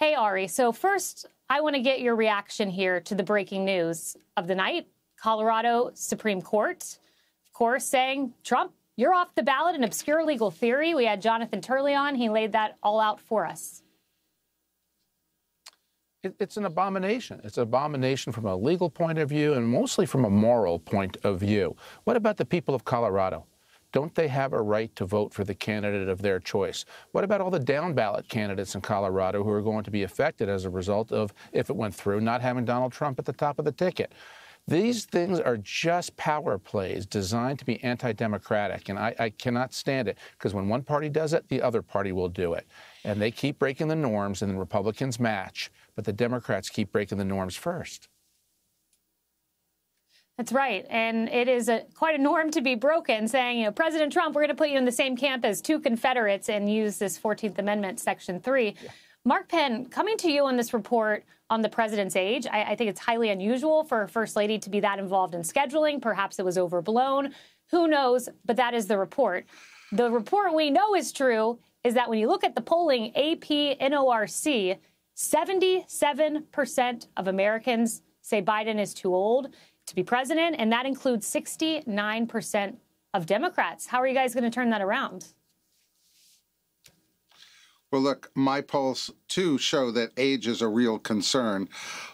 Hey, Ari. So first, I want to get your reaction here to the breaking news of the night. Colorado Supreme Court, of course, saying, Trump, you're off the ballot in obscure legal theory. We had Jonathan Turley on. He laid that all out for us. It's an abomination. It's an abomination from a legal point of view and mostly from a moral point of view. What about the people of Colorado? Don't they have a right to vote for the candidate of their choice? What about all the down-ballot candidates in Colorado who are going to be affected as a result of, if it went through, not having Donald Trump at the top of the ticket? These things are just power plays designed to be anti-democratic, and I cannot stand it, because when one party does it, the other party will do it. And they keep breaking the norms, and the Republicans match, but the Democrats keep breaking the norms first. That's right. And it is quite a norm to be broken, saying, you know, President Trump, we're going to put you in the same camp as two Confederates and use this 14th Amendment, Section 3. Yeah. Mark Penn, coming to you on this report on the president's age, I think it's highly unusual for a first lady to be that involved in scheduling. Perhaps it was overblown. Who knows? But that is the report. The report we know is true is that when you look at the polling, APNORC, 77% of Americans say Biden is too old to be president, and that includes 69% of Democrats. How are you guys going to turn that around? Well, look, my polls, too, show that age is a real concern.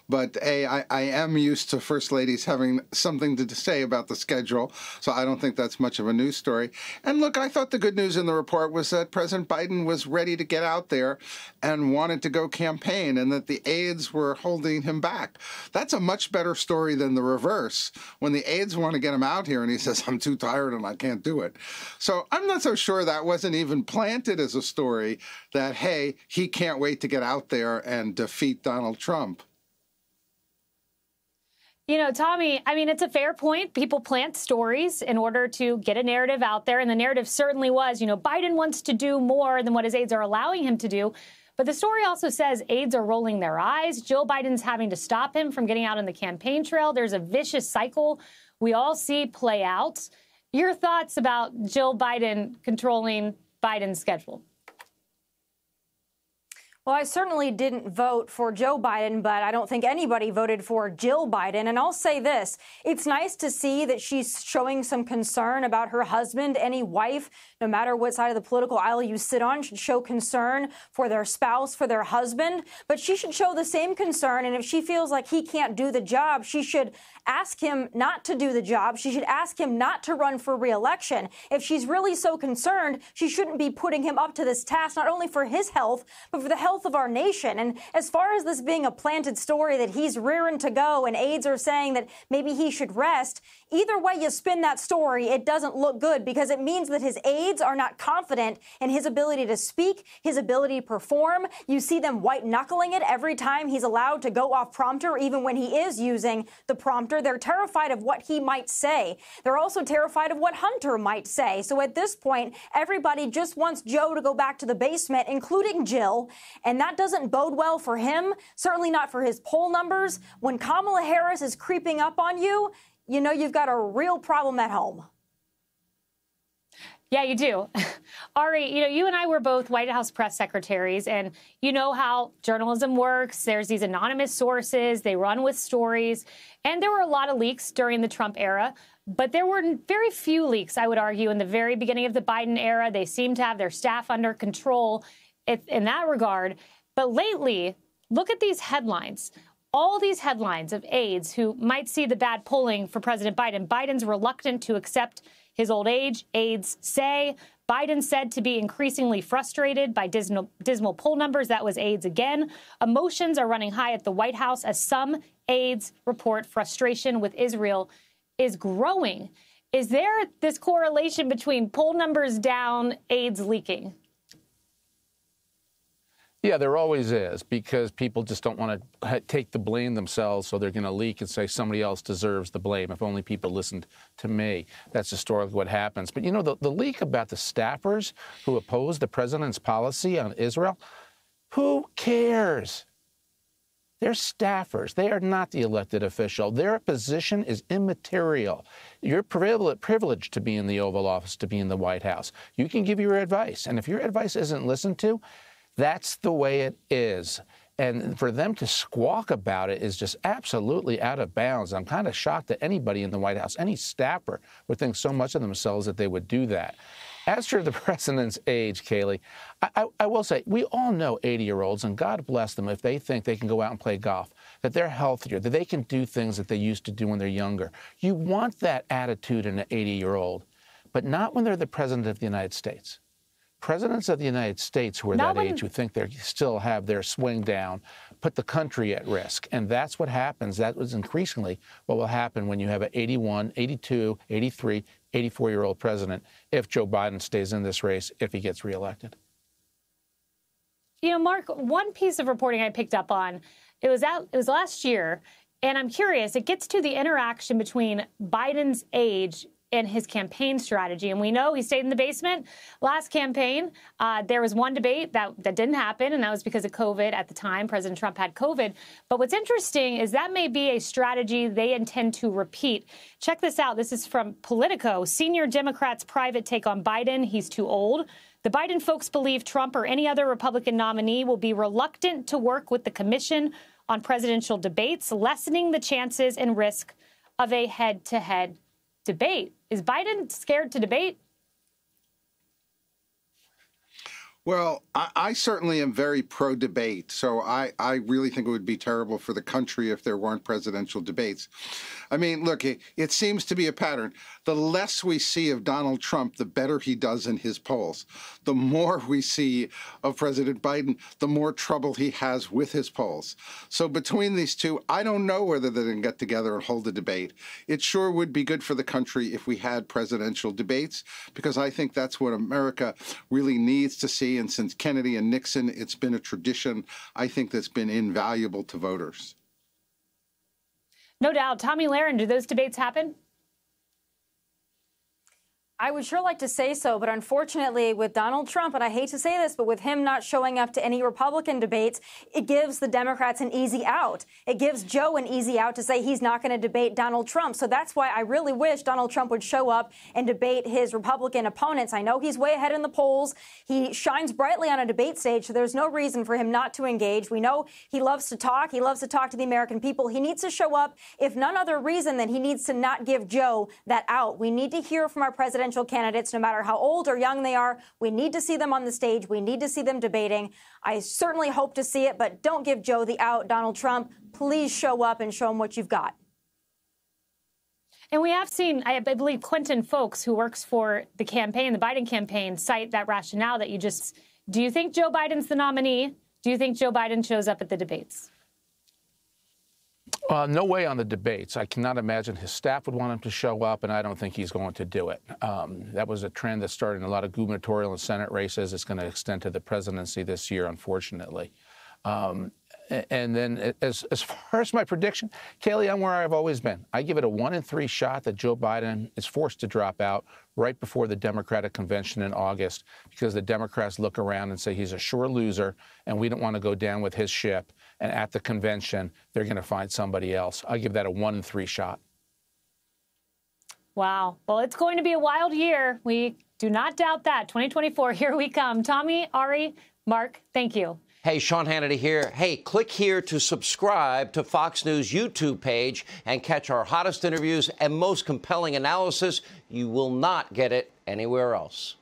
But, A, I am used to first ladies having something to say about the schedule, so I don't think that's much of a news story. And, look, I thought the good news in the report was that President Biden was ready to get out there and wanted to go campaign, and that the aides were holding him back. That's a much better story than the reverse, when the aides want to get him out here and he says, I'm too tired and I can't do it. So I'm not so sure that wasn't even planted as a story that, hey, he can't wait to get out there and defeat Donald Trump. You know, Tomi, I mean, it's a fair point. People plant stories in order to get a narrative out there. And the narrative certainly was, you know, Biden wants to do more than what his aides are allowing him to do. But the story also says aides are rolling their eyes. Jill Biden's having to stop him from getting out on the campaign trail. There's a vicious cycle we all see play out. Your thoughts about Jill Biden controlling Biden's schedule? Well, I certainly didn't vote for Joe Biden, but I don't think anybody voted for Jill Biden. And I'll say this, it's nice to see that she's showing some concern about her husband. Any wife, no matter what side of the political aisle you sit on, should show concern for their spouse, for their husband. But she should show the same concern. And if she feels like he can't do the job, she should ask him not to do the job. She should ask him not to run for re-election. If she's really so concerned, she shouldn't be putting him up to this task, not only for his health, but for the health of our nation. And as far as this being a planted story that he's rearing to go and aides are saying that maybe he should rest, either way you spin that story, it doesn't look good, because it means that his aides are not confident in his ability to speak, his ability to perform. You see them white-knuckling it every time he's allowed to go off prompter, even when he is using the prompter. They're terrified of what he might say. They're also terrified of what Hunter might say. So at this point, everybody just wants Joe to go back to the basement, including Jill. And that doesn't bode well for him, certainly not for his poll numbers. When Kamala Harris is creeping up on you, you know you've got a real problem at home. Yeah, you do. Ari, you know, you and I were both White House press secretaries, and you know how journalism works. There's these anonymous sources. They run with stories. And there were a lot of leaks during the Trump era. But there were very few leaks, I would argue, in the very beginning of the Biden era. They seemed to have their staff under control in that regard. But lately, look at these headlines. All these headlines of aides who might see the bad polling for President Biden. Biden's reluctant to accept his old age, aides say. Biden said to be increasingly frustrated by dismal poll numbers. That was aides again. Emotions are running high at the White House as some aides report frustration with Israel is growing. Is there this correlation between poll numbers down, aides leaking? Yeah, there always is, because people just don't want to take the blame themselves, so they're going to leak and say somebody else deserves the blame. If only people listened to me. That's historically what happens. But, you know, the leak about the staffers who opposed the president's policy on Israel, who cares? They're staffers. They are not the elected official. Their position is immaterial. You're privileged to be in the Oval Office, to be in the White House. You can give your advice. And if your advice isn't listened to, that's the way it is. And for them to squawk about it is just absolutely out of bounds. I'm kind of shocked that anybody in the White House, any staffer, would think so much of themselves that they would do that. As for the president's age, Kayleigh, I will say we all know 80-year-olds, and God bless them if they think they can go out and play golf, that they're healthier, that they can do things that they used to do when they're younger. You want that attitude in an 80-year-old, but not when they're the president of the United States. Presidents of the United States who are that age who think they still have their swing down put the country at risk. And that's what happens. That was increasingly what will happen when you have an 81, 82, 83, 84-year-old president if Joe Biden stays in this race, if he gets reelected. You know, Mark, one piece of reporting I picked up on, it was last year, and I'm curious, it gets to the interaction between Biden's age and his campaign strategy. And we know he stayed in the basement last campaign. There was one debate that didn't happen, and that was because of COVID. At the time, President Trump had COVID. But what's interesting is that may be a strategy they intend to repeat. Check this out. This is from Politico. Senior Democrats' private take on Biden. He's too old. The Biden folks believe Trump or any other Republican nominee will be reluctant to work with the commission on presidential debates, lessening the chances and risk of a head-to-head debate. Is Biden scared to debate? Well, I certainly am very pro-debate, so I really think it would be terrible for the country if there weren't presidential debates. I mean, look, it seems to be a pattern. The less we see of Donald Trump, the better he does in his polls. The more we see of President Biden, the more trouble he has with his polls. So between these two, I don't know whether they're going to get together and hold a debate. It sure would be good for the country if we had presidential debates, because I think that's what America really needs to see. And since Kennedy and Nixon, it's been a tradition, I think, that's been invaluable to voters. No doubt. Tomi Lahren, do those debates happen? I would sure like to say so, but unfortunately with Donald Trump, and I hate to say this, but with him not showing up to any Republican debates, it gives the Democrats an easy out. It gives Joe an easy out to say he's not going to debate Donald Trump. So that's why I really wish Donald Trump would show up and debate his Republican opponents. I know he's way ahead in the polls. He shines brightly on a debate stage, so there's no reason for him not to engage. We know he loves to talk. He loves to talk to the American people. He needs to show up. If none other reason, then he needs to not give Joe that out. We need to hear from our president candidates, no matter how old or young they are. We need to see them on the stage. We need to see them debating. I certainly hope to see it, but don't give Joe the out, Donald Trump. Please show up and show him what you've got. And we have seen, I believe, Quentin Folks, who works for the campaign, the Biden campaign, cite that rationale that you just— do you think Joe Biden's the nominee? Do you think Joe Biden shows up at the debates? No way on the debates. I cannot imagine his staff would want him to show up, and I don't think he's going to do it. That was a trend that started in a lot of gubernatorial and Senate races. It's going to extend to the presidency this year, unfortunately. And then as far as my prediction, Kayleigh, I'm where I've always been. I give it a 1 in 3 shot that Joe Biden is forced to drop out right before the Democratic convention in August, because the Democrats look around and say he's a sure loser and we don't want to go down with his ship. And at the convention, they're going to find somebody else. I give that a 1 in 3 shot. Wow. Well, it's going to be a wild year. We do not doubt that. 2024, here we come. Tomi, Ari, Mark, thank you. Hey, Sean Hannity here. Hey, click here to subscribe to Fox News YouTube page and catch our hottest interviews and most compelling analysis. You will not get it anywhere else.